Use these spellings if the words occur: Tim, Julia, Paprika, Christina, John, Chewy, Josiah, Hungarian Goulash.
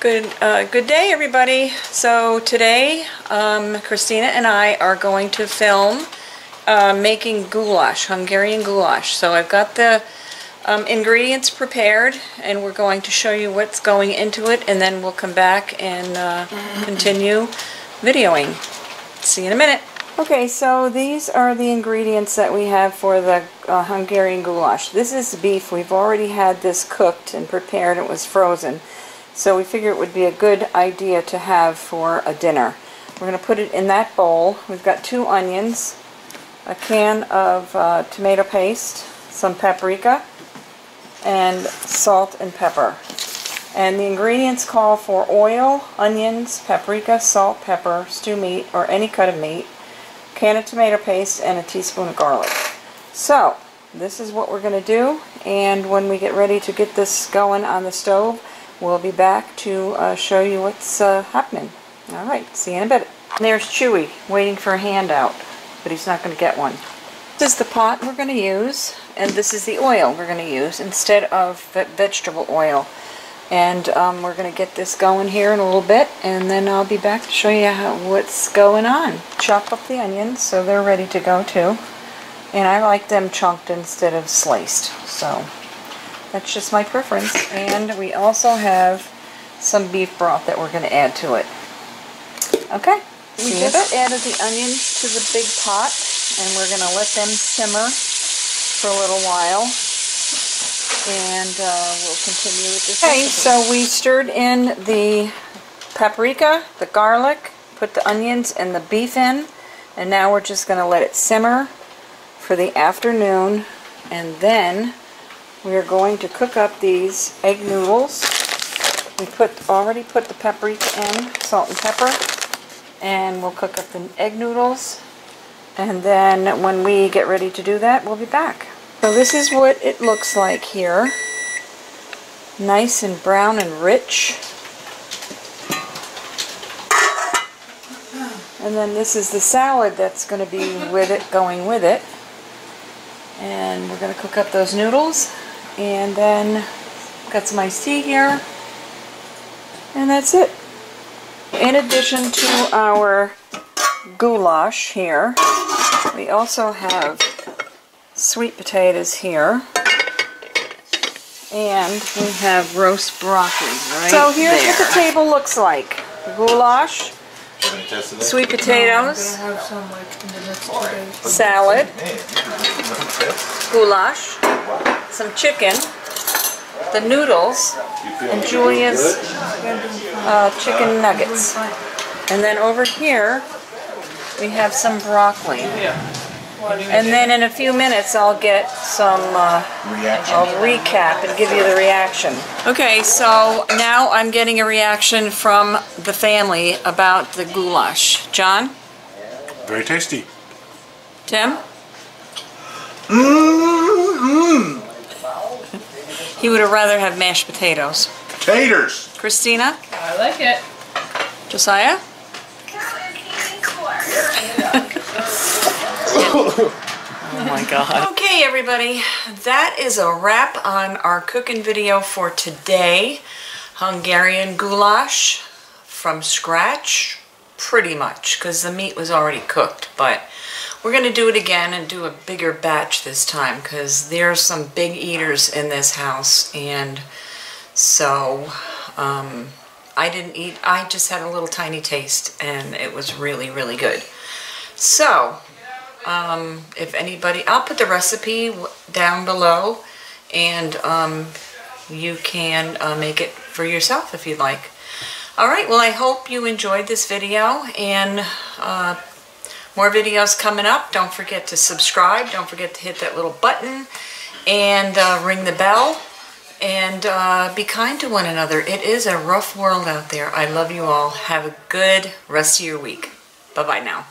Good day, everybody. So today, Christina and I are going to film making goulash, Hungarian goulash. So I've got the ingredients prepared, and we're going to show you what's going into it, and then we'll come back and continue videoing. See you in a minute. Okay, so these are the ingredients that we have for the Hungarian goulash. This is beef. We've already had this cooked and prepared. It was frozen. So we figure it would be a good idea to have for a dinner. We're going to put it in that bowl. We've got 2 onions, a can of tomato paste, some paprika, and salt and pepper. And the ingredients call for oil, onions, paprika, salt, pepper, stew meat, or any cut of meat, a can of tomato paste, and a teaspoon of garlic. So this is what we're going to do, and when we get ready to get this going on the stove, we'll be back to show you what's happening. Alright, see you in a bit. And there's Chewy waiting for a handout, but he's not going to get one. This is the pot we're going to use, and this is the oil we're going to use instead of vegetable oil. And we're going to get this going here in a little bit, and then I'll be back to show you what's going on. Chop up the onions so they're ready to go too. And I like them chunked instead of sliced, so that's just my preference. And we also have some beef broth that we're going to add to it. Okay, we just added the onions to the big pot, and we're going to let them simmer for a little while, and we'll continue with this recipe. Okay, so we stirred in the paprika, the garlic, put the onions and the beef in, and now we're just going to let it simmer for the afternoon, and then we are going to cook up these egg noodles. We already put the paprika in, salt and pepper, and we'll cook up the egg noodles. And then when we get ready to do that, we'll be back. So this is what it looks like here. Nice and brown and rich. And then this is the salad that's going to be with it, going with it. And we're going to cook up those noodles. And then got some iced tea here, and that's it. In addition to our goulash here, we also have sweet potatoes here, and we have roast broccoli right there. So here's what the table looks like. Goulash, sweet potatoes, salad, goulash, some chicken, the noodles, and Julia's chicken nuggets. And then over here we have some broccoli. And then in a few minutes I'll get some, I'll recap and give you the reaction. Okay, so now I'm getting a reaction from the family about the goulash. John? Very tasty. Tim? Mm-hmm. He would have rather have mashed potatoes. Taters! Christina? I like it. Josiah? Oh my God. Okay, everybody, that is a wrap on our cooking video for today. Hungarian goulash from scratch, pretty much, because the meat was already cooked. But we're going to do it again and do a bigger batch this time, because there's some big eaters in this house. And so I didn't eat, I just had a little tiny taste, and it was really, really good. So if anybody, I'll put the recipe down below, and you can make it for yourself if you'd like. Alright, well, I hope you enjoyed this video, and more videos coming up. Don't forget to subscribe, don't forget to hit that little button, and ring the bell, and be kind to one another. It is a rough world out there. I love you all. Have a good rest of your week. Bye-bye now.